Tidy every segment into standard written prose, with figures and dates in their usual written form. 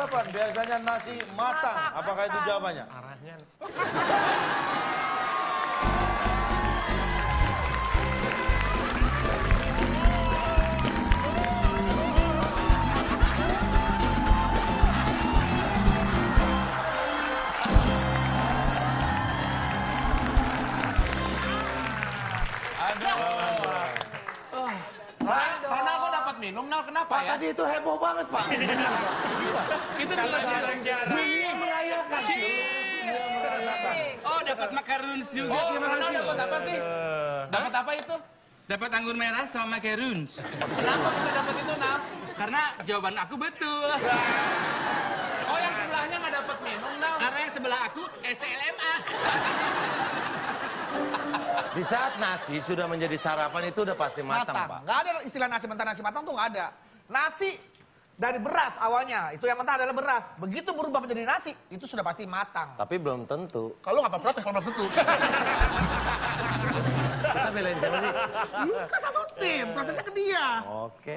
balapan biasanya nasi matang. Apakah itu jawabannya? Arahnya. Minum, Nal, kenapa Pak, ya? Tadi itu heboh banget, Pak. Itu jarang-jarang. Dia merayakan. Oh, dapat macaroons juga. Oh, Nal dapat apa sih? Dapat apa itu? Dapat anggur merah sama macaroons. Kenapa bisa dapat itu, Nal? Karena jawaban aku betul. Oh, yang sebelahnya nggak dapat minum, Nal. Karena yang sebelah aku STLMA. Di saat nasi sudah menjadi sarapan itu udah pasti matang, Pak. Nggak ada istilah nasi mentah, nasi matang tuh nggak ada. Nasi dari beras awalnya, itu yang mentah adalah beras. Begitu berubah menjadi nasi, itu sudah pasti matang. Tapi belum tentu. Kalau nggak apa-apa, kalau belum tentu. Kita belain siapa sih? Kan satu tim, protesnya ke dia. Oke.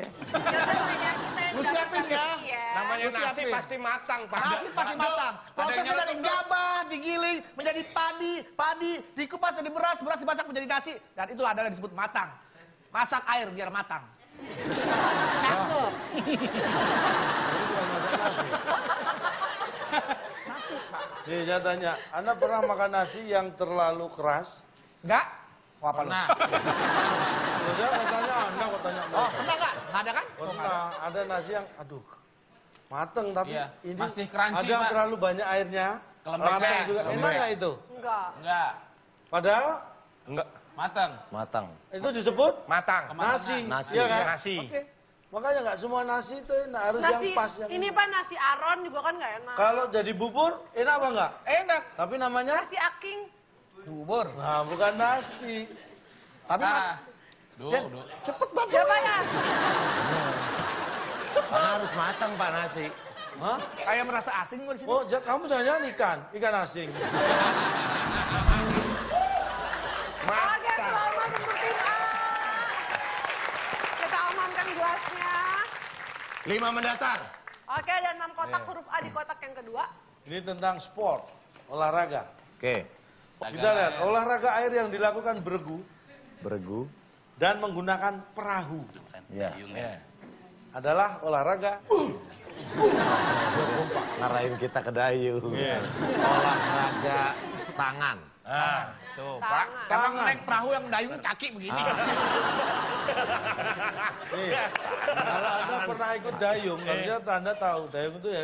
Lu siapin ya. Namanya nasi pasti matang, Pak. Nasi pasti matang. Prosesnya dari gabah, digiling, menjadi padi, padi, dikupas menjadi beras, beras dimasak menjadi nasi. Dan itu adalah disebut matang. Masak air biar matang. Cakep. Jadi bukan masak nasi. Nasi, Pak. Jadi saya tanya, Anda pernah makan nasi yang terlalu keras? Enggak. Wah, pernah. Saya nggak tanya Anda, nggak tanya Anda. Oh, pernah nggak? Ada kan? Pernah. Ada nasi yang, aduh, mateng tapi iya, ini masih crunchy, ada yang terlalu banyak airnya. Kelembek juga. Enak nggak itu? Enggak. Enggak. Padahal? Enggak. Mateng. Mateng. Itu disebut? Matang. Nasi. Nasi. Iya kan? Nasi. Oke. Makanya nggak semua nasi itu enak. Harus nasi, yang pas. Yang ini Pak, nasi aron juga kan nggak enak. Kalau jadi bubur, enak apa nggak? Enak. Tapi namanya? Nasi aking. Bubur. Nah, bukan nasi. Tapi cepet banget. Ya, Pak, ya. Cepet. Harus matang, Pak, nasi. Hah? Kayak merasa asing gue disini. Oh, kamu jangan-jangan ikan. Ikan asing. Oke, selamat untuk tim A. Kita amankan gelasnya. 5 mendatar. Oke, dan 6 kotak huruf A di kotak yang kedua. Ini tentang sport, olahraga. Oke. Kita lihat, olahraga air yang dilakukan bergu dan menggunakan perahu adalah olahraga ngarahin kita ke dayung. Olahraga tangan. Tuh, Pak, kalau naik perahu yang dayung kaki begini. Kalau Anda pernah ikut dayung, harusnya Anda tahu dayung itu ya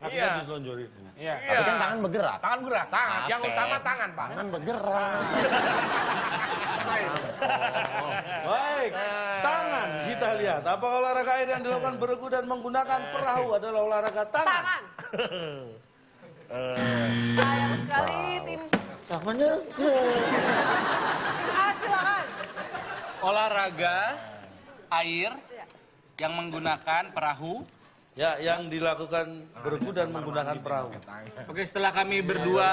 akhirnya diselonjorin. Iya. Tapi kan tangan bergerak. Tangan gerak. Tangan. Yang utama tangan, Pak. Tangan bergerak. Baik. Tangan. Kita lihat. Apa olahraga air yang dilakukan beregu dan menggunakan perahu adalah olahraga tangan? Tangan. Sayang sekali tim. Tangannya. Silakan. Olahraga air yang menggunakan perahu. Ya, yang dilakukan bergu dan menggunakan perahu. Oke, setelah kami berdua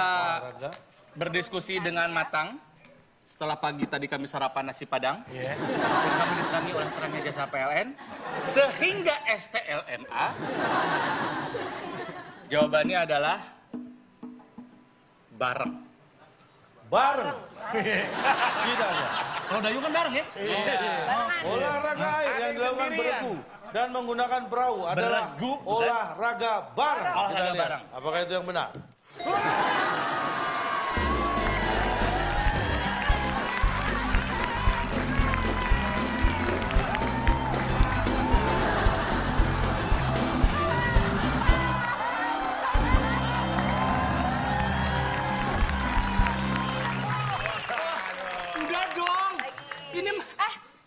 berdiskusi dengan matang, setelah pagi tadi kami sarapan nasi padang, kami ditemani oleh perangnya jasa PLN, sehingga STLMA, jawabannya adalah bareng. Bareng? Tidak ya? Kalau dayung kan bareng ya? Olahraga air yang dilakukan bergu dan menggunakan perahu adalah olahraga bareng. Olahraga bareng. Apakah itu yang benar? Udah dong. Ini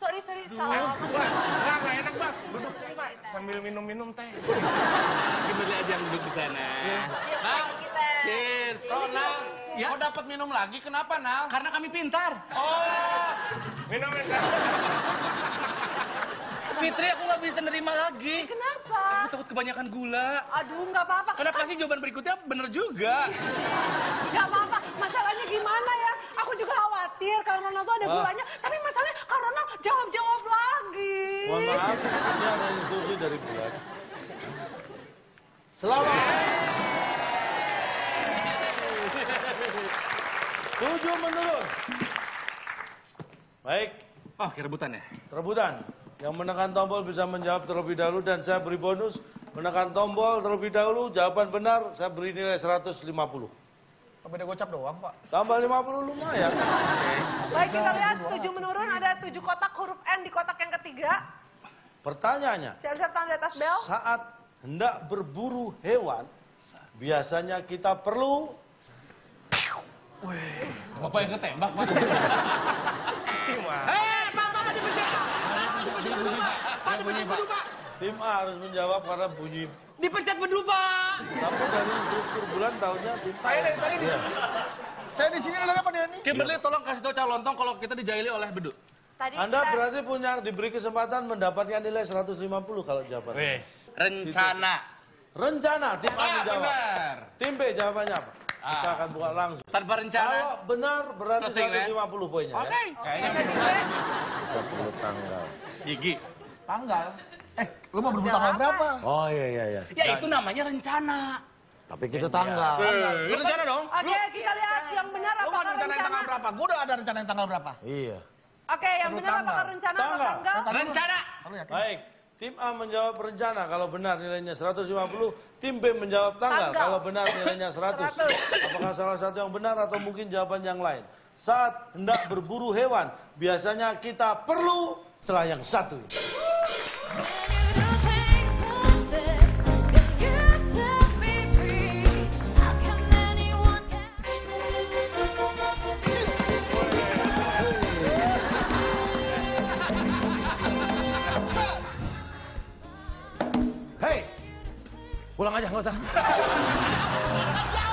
sorry salah. Enggak enak, Pak. Duduk sini, Pak. Sambil minum-minum teh. Kimberly aja yang duduk di sana. Nal, cheers. Oh, Nal, kau dapat minum lagi, kenapa, Nal? Karena kami pintar. Oh, minum. Fitri, aku nggak bisa nerima lagi. Kenapa? Aku takut kebanyakan gula. Aduh, nggak apa-apa. Karena pasti jawaban berikutnya bener juga. Nggak apa-apa, masalahnya gimana ya? Aku juga khawatir kalau Ronald tuh ada gulanya, tapi masalahnya kalau Ronald jawab lagi. Mohon maaf, ini ada instruksi dari bulan. Selamat. 7 menurun. Baik. Oh, rebutan ya? Rebutan. Yang menekan tombol bisa menjawab terlebih dahulu dan saya beri bonus. Menekan tombol terlebih dahulu, jawaban benar, saya beri nilai 150. Beda gocap doang, Pak. Tambah 50 lumayan. Baik, kita lihat 7 menurun, ada 7 kotak huruf N di kotak yang ketiga. Pertanyaannya. Siap-siap tangan di atas bel. Saat hendak berburu hewan, biasanya kita perlu... Wih, Bapak yang ketembak, Pak. Hei, Pak, dipenjara. Pak, dipecat Bedu, Pak. Tim A harus menjawab karena bunyi. Dipecat Bedu, Pak. Tapi dari struktur bulan tahunnya tim saya dari tadi di sini. Saya di sini katanya Pak Dhani. Kimberly, tolong kasih tahu Cak Lontong kalau kita dijahili oleh Bedu. Anda berarti punya diberi kesempatan mendapatkan nilai 150 kalau jawaban. Wes, rencana. Rencana, tim A menjawab. Tim B jawabannya apa? Kita akan buka langsung. Tanpa rencana. Kalau benar berarti 150 poinnya. Oke. Kayaknya benar. Tanggal. Gigi. Tanggal. Lu mau berburu tanggal berapa? Oh iya. Ya itu namanya rencana. Tapi kita tanggal. Lu rencana dong. Oke, kita lihat yang benar apakah rencana. Lu rencana tanggal berapa? Gua udah ada rencana tanggal berapa. Iya. Oke, yang benar apakah rencana atau tanggal? Rencana. Baik. Tim A menjawab rencana, kalau benar nilainya 150. Tim B menjawab tanggal, kalau benar nilainya 100. Apakah salah satu yang benar atau mungkin jawaban yang lain? Saat hendak berburu hewan, biasanya kita perlu setelah yang satu. Pulang aja, nggak usah.